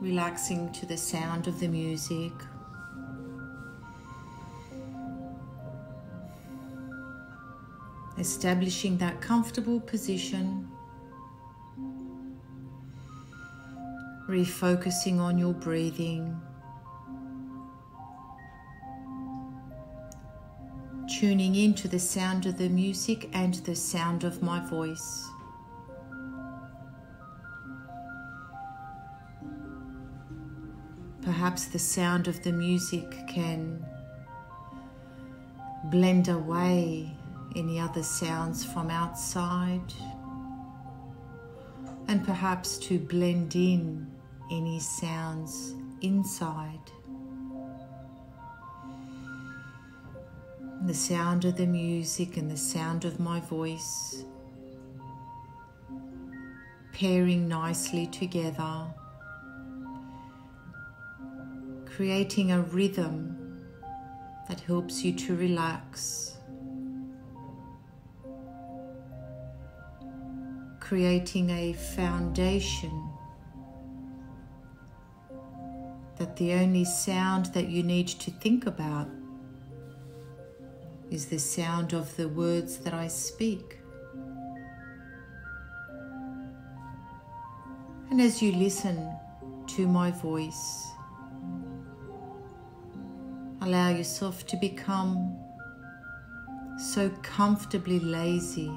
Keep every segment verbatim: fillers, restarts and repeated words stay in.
relaxing to the sound of the music. Establishing that comfortable position. Refocusing on your breathing. Tuning into the sound of the music and the sound of my voice. Perhaps the sound of the music can blend away any other sounds from outside, and perhaps to blend in any sounds inside. The sound of the music and the sound of my voice pairing nicely together, creating a rhythm that helps you to relax, creating a foundation that the only sound that you need to think about is the sound of the words that I speak. And as you listen to my voice, allow yourself to become so comfortably lazy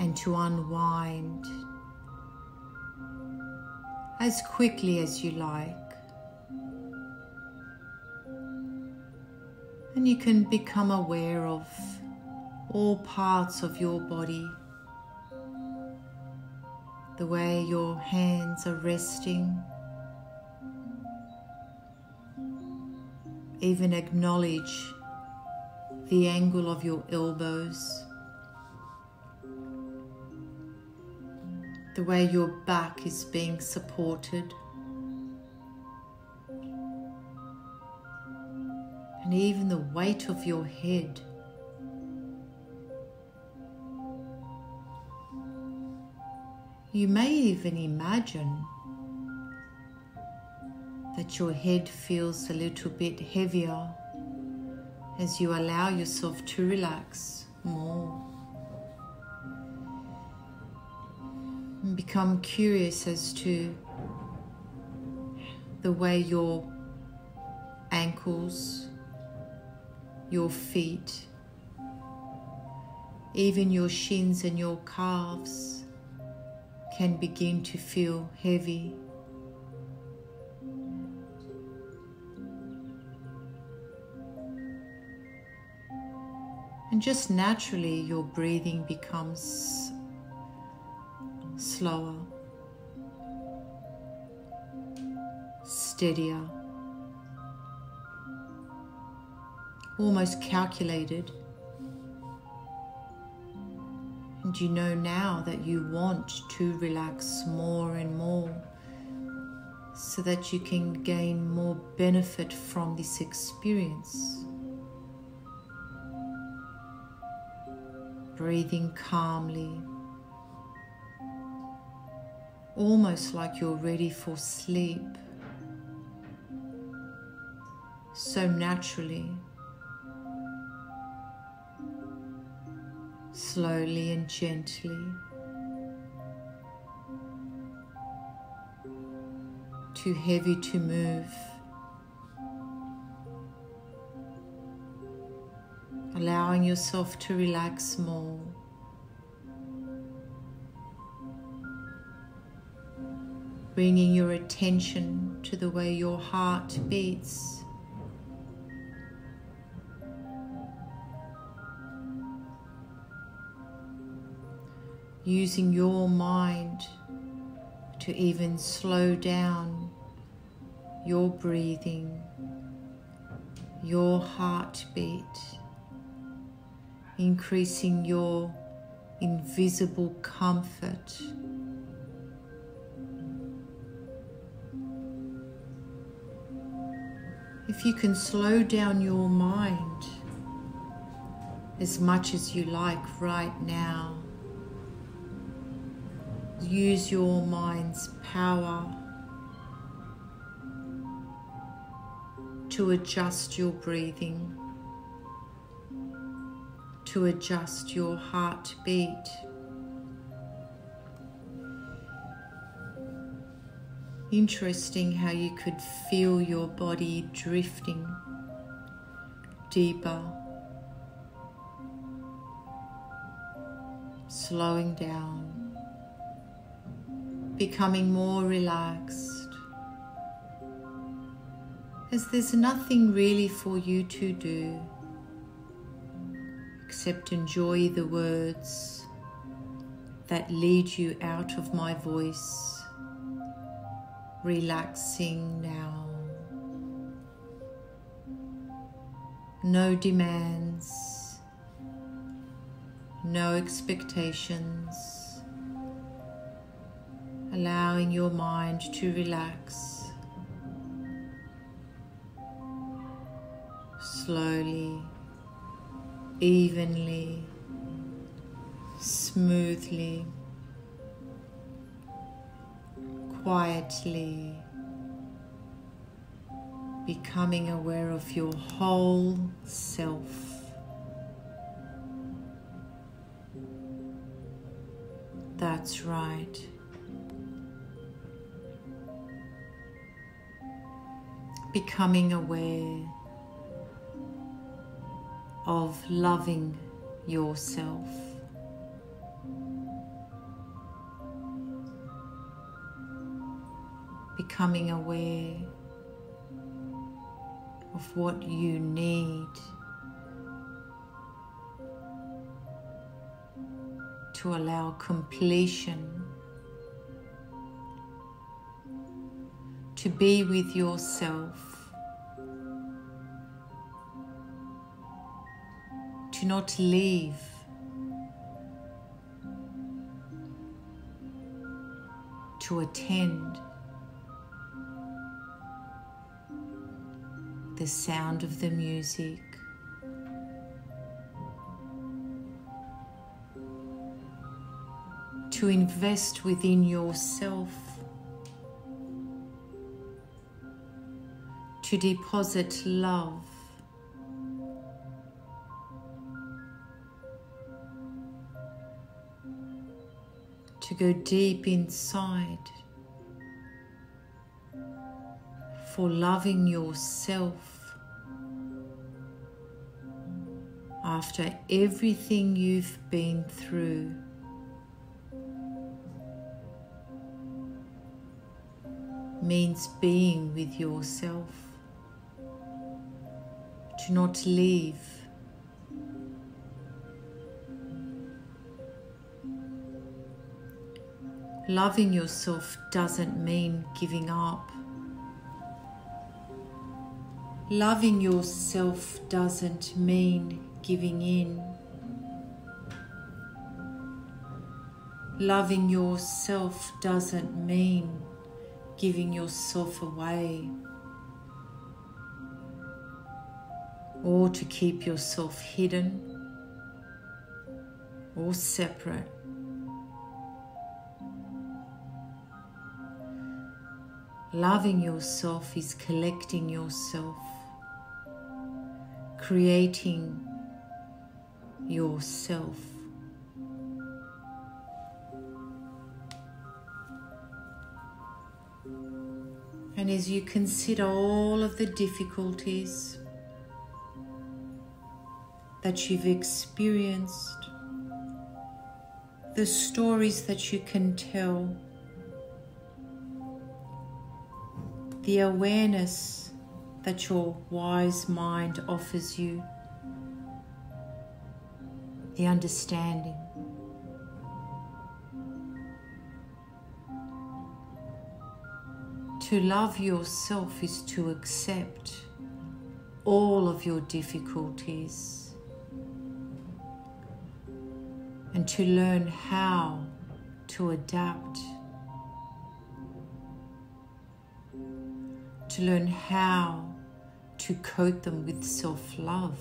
and to unwind as quickly as you like. And you can become aware of all parts of your body, the way your hands are resting, even acknowledge the angle of your elbows, the way your back is being supported. And even the weight of your head. You may even imagine that your head feels a little bit heavier as you allow yourself to relax more. And become curious as to the way your ankles, your feet, even your shins and your calves can begin to feel heavy. And just naturally your breathing becomes slower, steadier, almost calculated, and you know now that you want to relax more and more so that you can gain more benefit from this experience. Breathing calmly, almost like you're ready for sleep, so naturally. Slowly and gently, too heavy to move. Allowing yourself to relax more. Bringing your attention to the way your heart beats. Using your mind to even slow down your breathing, your heartbeat, increasing your invisible comfort. If you can slow down your mind as much as you like right now, Use your mind's power to adjust your breathing, to adjust your heartbeat. Interesting how you could feel your body drifting deeper, slowing down, becoming more relaxed, as there's nothing really for you to do except enjoy the words that lead you out of my voice. Relaxing now. No demands, no expectations. Allowing your mind to relax. Slowly, evenly, smoothly. Quietly becoming aware of your whole self, that's right, becoming aware of loving yourself. Becoming aware of what you need to allow completion, to be with yourself, to not leave. To attend the sound of the music, to invest within yourself, to deposit love, to go deep inside. For loving yourself after everything you've been through, means being with yourself, to not leave, loving yourself doesn't mean giving up. Loving yourself doesn't mean giving in. Loving yourself doesn't mean giving yourself away or to keep yourself hidden or separate. Loving yourself is collecting yourself. Creating yourself. And as you consider all of the difficulties that you've experienced, the stories that you can tell, the awareness that your wise mind offers you, the understanding. To love yourself is to accept all of your difficulties and to learn how to adapt, to learn how to coat them with self-love,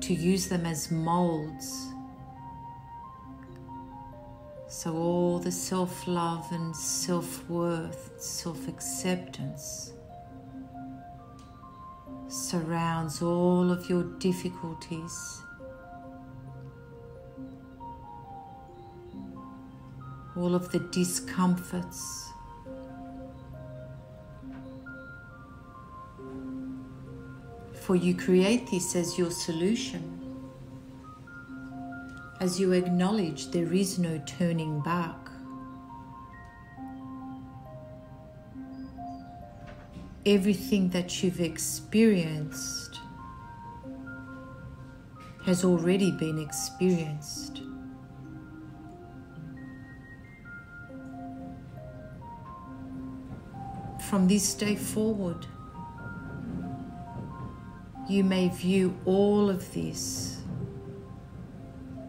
to use them as molds So all the self-love and self-worth, self-acceptance surrounds all of your difficulties, all of the discomforts, for you create this as your solution. As you acknowledge there is no turning back, everything that you've experienced has already been experienced. From this day forward, you may view all of this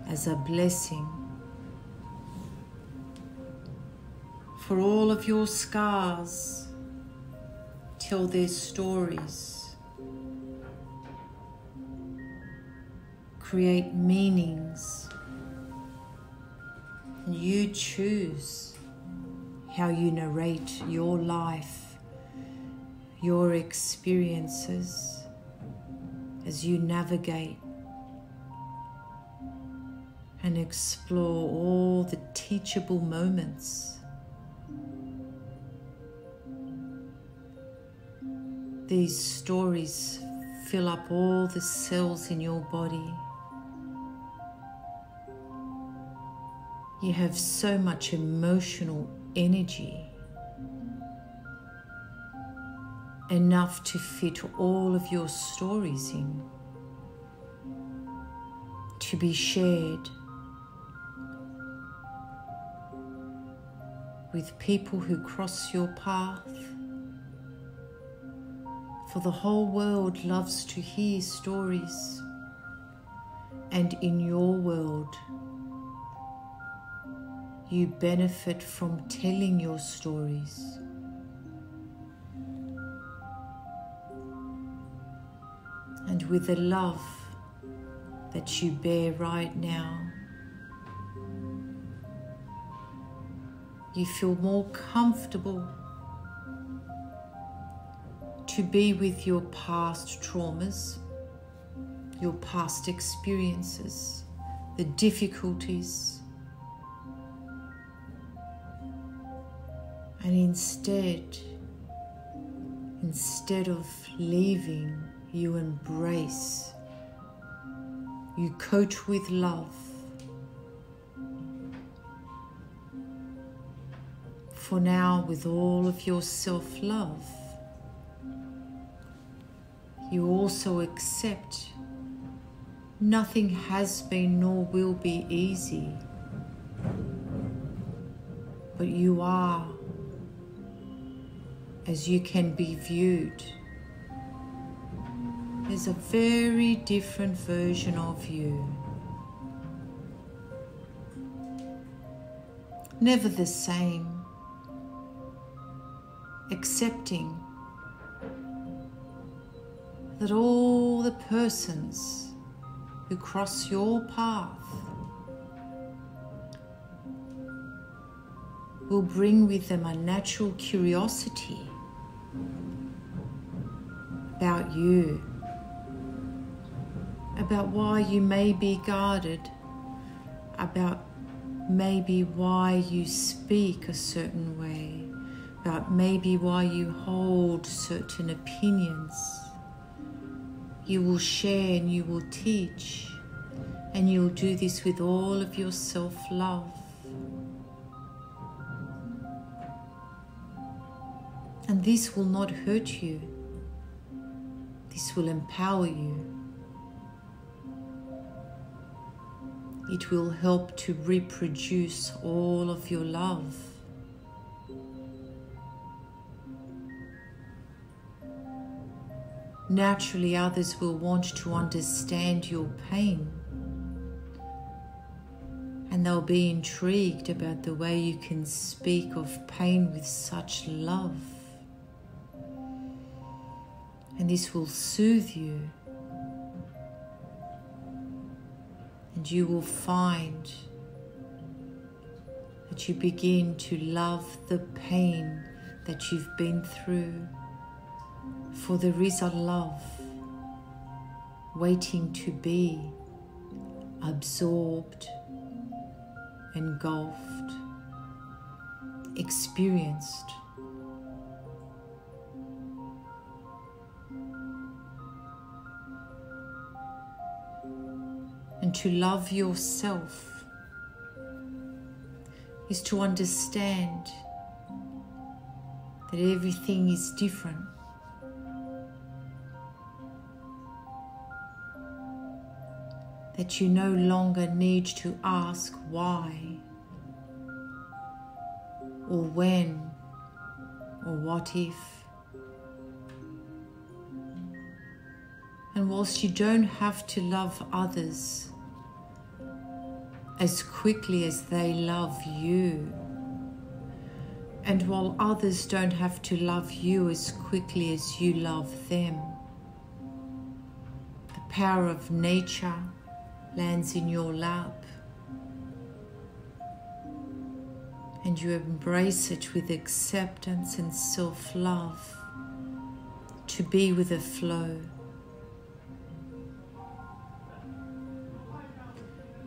as a blessing, for all of your scars tell their stories, create meanings, and you choose how you narrate your life, your experiences as you navigate and explore all the teachable moments. These stories fill up all the cells in your body. You have so much emotional energy, enough to fit all of your stories in, to be shared with people who cross your path. For the whole world loves to hear stories, and in your world, you benefit from telling your stories. And with the love that you bear right now, you feel more comfortable to be with your past traumas, your past experiences, the difficulties, and instead, instead of leaving, you embrace, you coach with love. For now, with all of your self-love, you also accept nothing has been nor will be easy, but you are as you can be viewed as a very different version of you. Never the same. Accepting that all the persons who cross your path will bring with them a natural curiosity about you, about why you may be guarded, about maybe why you speak a certain way, about maybe why you hold certain opinions. You will share and you will teach, and you'll do this with all of your self-love. And this will not hurt you. This will empower you. It will help to reproduce all of your love. Naturally, others will want to understand your pain, and they'll be intrigued about the way you can speak of pain with such love. And this will soothe you, and you will find that you begin to love the pain that you've been through, for there is a love waiting to be absorbed, engulfed, experienced. And to love yourself is to understand that everything is different. That you no longer need to ask why or when or what if. And whilst you don't have to love others as quickly as they love you, and while others don't have to love you as quickly as you love them, the power of nature lands in your lap, and you embrace it with acceptance and self-love to be with the flow.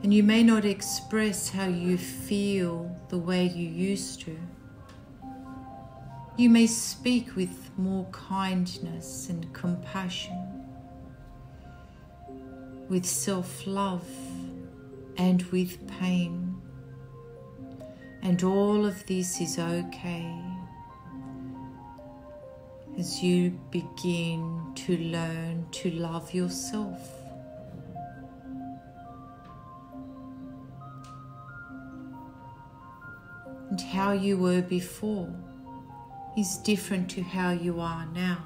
And you may not express how you feel the way you used to. You may speak with more kindness and compassion, with self-love and with pain. And all of this is okay as you begin to learn to love yourself. And how you were before is different to how you are now.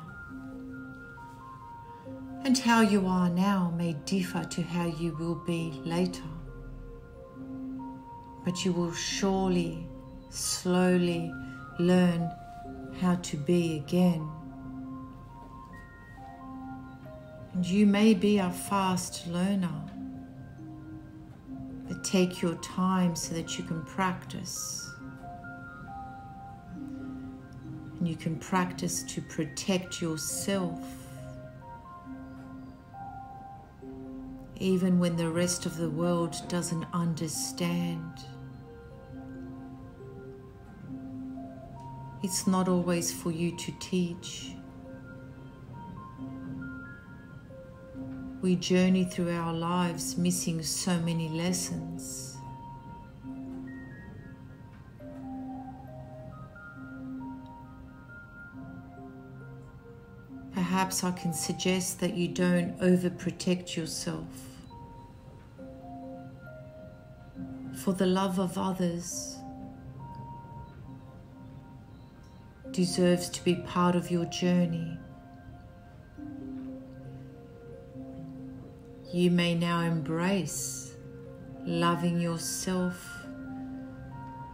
And how you are now may differ to how you will be later. But you will surely, slowly learn how to be again. And you may be a fast learner, but take your time so that you can practice. And you can practice to protect yourself, even when the rest of the world doesn't understand. It's not always for you to teach. We journey through our lives missing so many lessons. Perhaps I can suggest that you don't overprotect yourself. For the love of others deserves to be part of your journey. You may now embrace loving yourself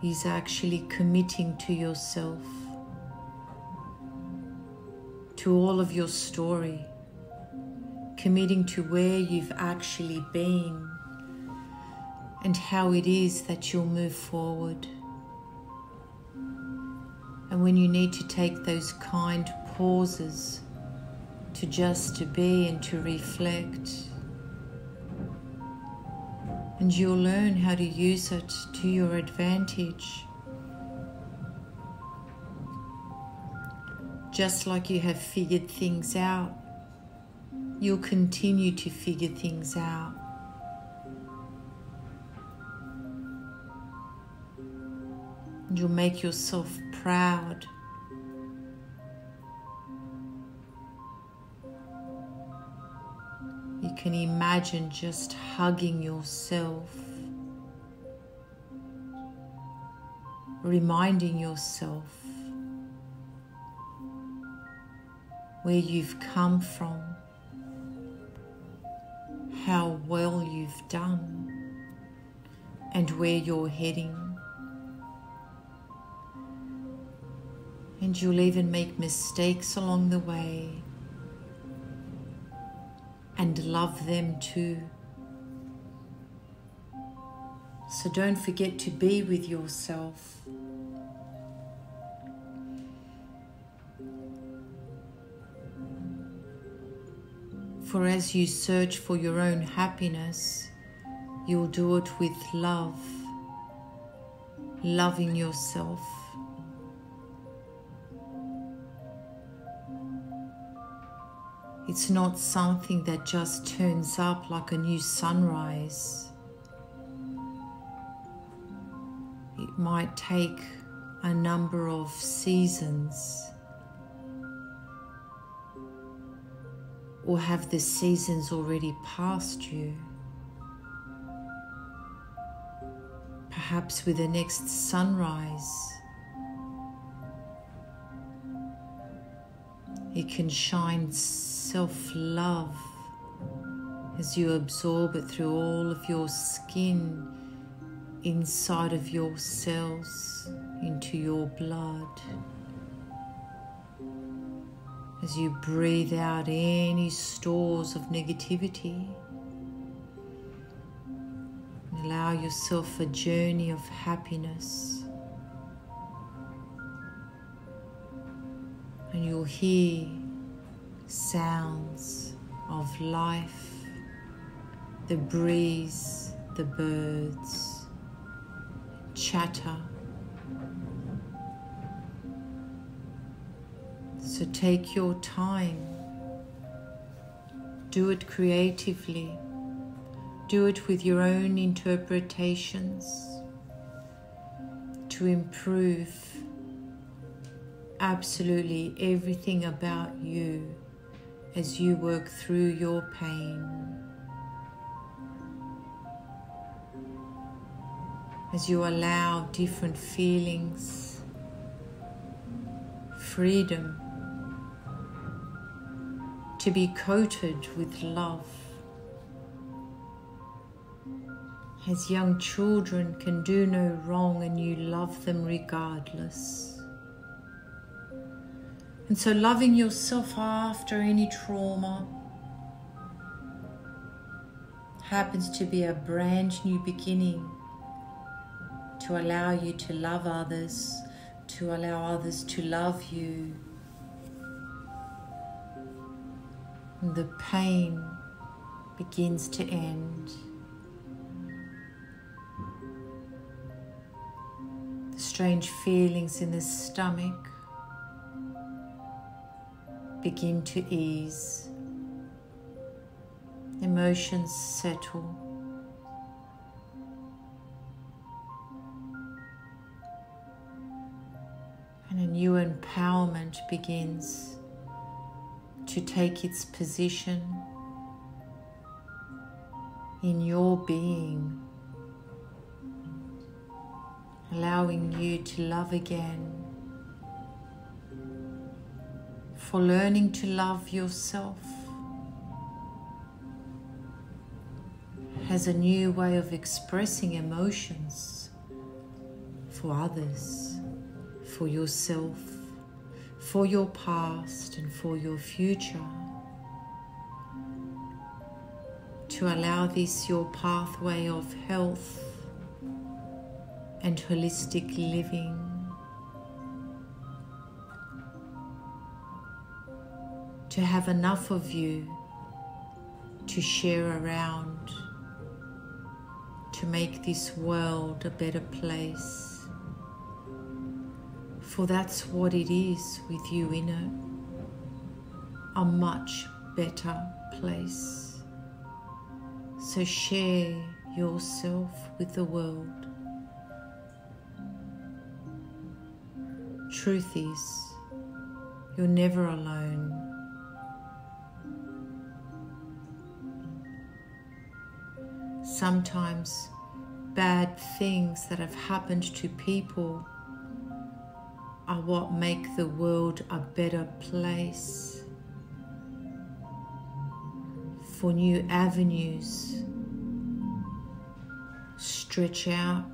is actually committing to yourself, to all of your story, committing to where you've actually been and how it is that you'll move forward. And when you need to take those kind pauses to just to be and to reflect, and you'll learn how to use it to your advantage. Just like you have figured things out, you'll continue to figure things out. You'll make yourself proud. You can imagine just hugging yourself, reminding yourself where you've come from, how well you've done, and where you're heading. And you'll even make mistakes along the way and love them too. So don't forget to be with yourself. For as you search for your own happiness, you'll do it with love, loving yourself. It's not something that just turns up like a new sunrise. It might take a number of seasons, or have the seasons already passed you. Perhaps with the next sunrise, it can shine self-love as you absorb it through all of your skin, inside of your cells, into your blood. As you breathe out any stores of negativity, and allow yourself a journey of happiness. And you'll hear sounds of life, the breeze, the birds, chatter. So take your time, do it creatively, do it with your own interpretations to improve absolutely everything about you as you work through your pain. As you allow different feelings, freedom, to be coated with love. As young children can do no wrong and you love them regardless. And so loving yourself after any trauma happens to be a brand new beginning, to allow you to love others, to allow others to love you. The pain begins to end. The strange feelings in the stomach begin to ease. Emotions settle. And a new empowerment begins to take its position in your being, allowing you to love again. For learning to love yourself has a new way of expressing emotions for others, for yourself, for your past and for your future. To allow this your pathway of health and holistic living. To have enough of you to share around, to make this world a better place. For that's what it is with you in it, a much better place. So share yourself with the world. Truth is, you're never alone. Sometimes bad things that have happened to people are what make the world a better place, for new avenues stretch out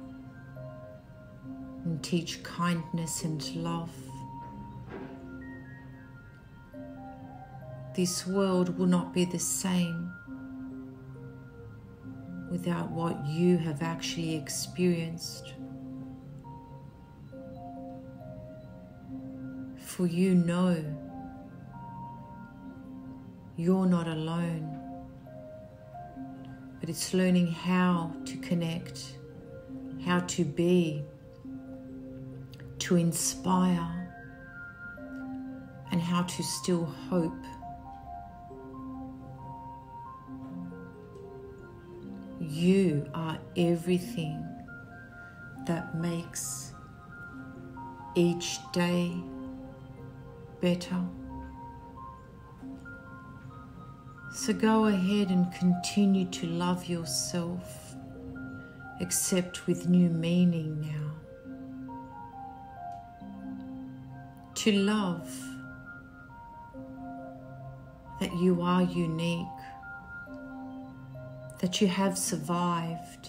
and teach kindness and love. This world will not be the same without what you have actually experienced. For you know you're not alone, but it's learning how to connect, how to be, to inspire, and how to still hope. You are everything that makes each day better. So go ahead and continue to love yourself, except with new meaning now. To love that you are unique, that you have survived,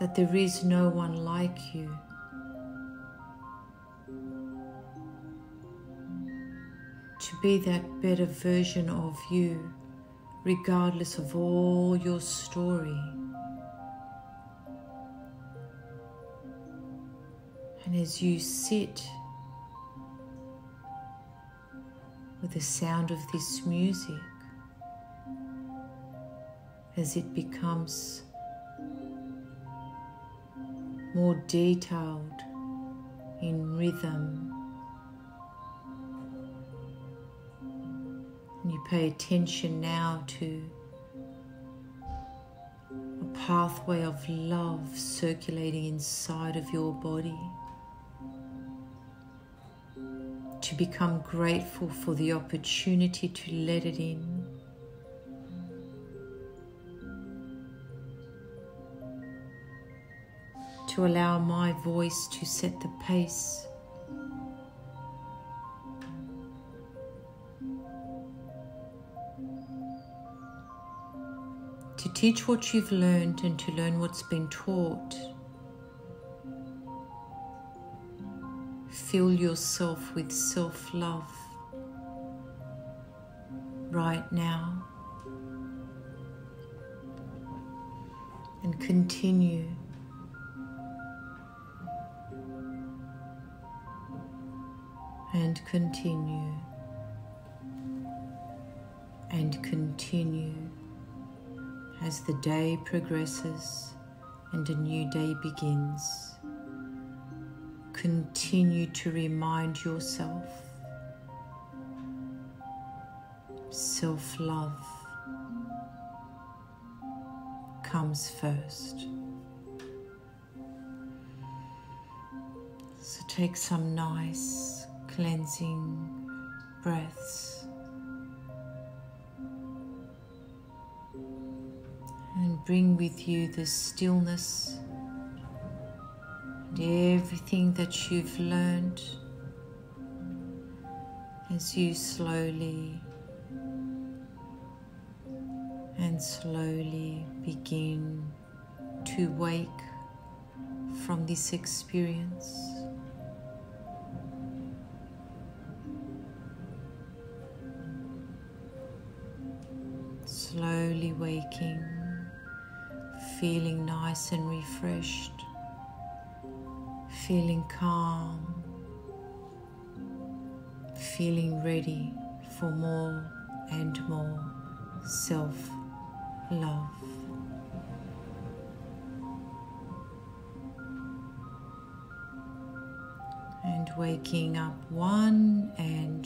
that there is no one like you. To be that better version of you, regardless of all your story. And as you sit with the sound of this music, as it becomes more detailed in rhythm, and you pay attention now to a pathway of love circulating inside of your body, to become grateful for the opportunity to let it in. To allow my voice to set the pace. To teach what you've learned and to learn what's been taught. Fill yourself with self-love right now. And continue and continue and continue as the day progresses and a new day begins. Continue to remind yourself self-love comes first. So take some nice cleansing breaths and bring with you the stillness and everything that you've learned as you slowly and slowly begin to wake from this experience. Slowly waking, feeling nice and refreshed, feeling calm, feeling ready for more and more self-love. And waking up one and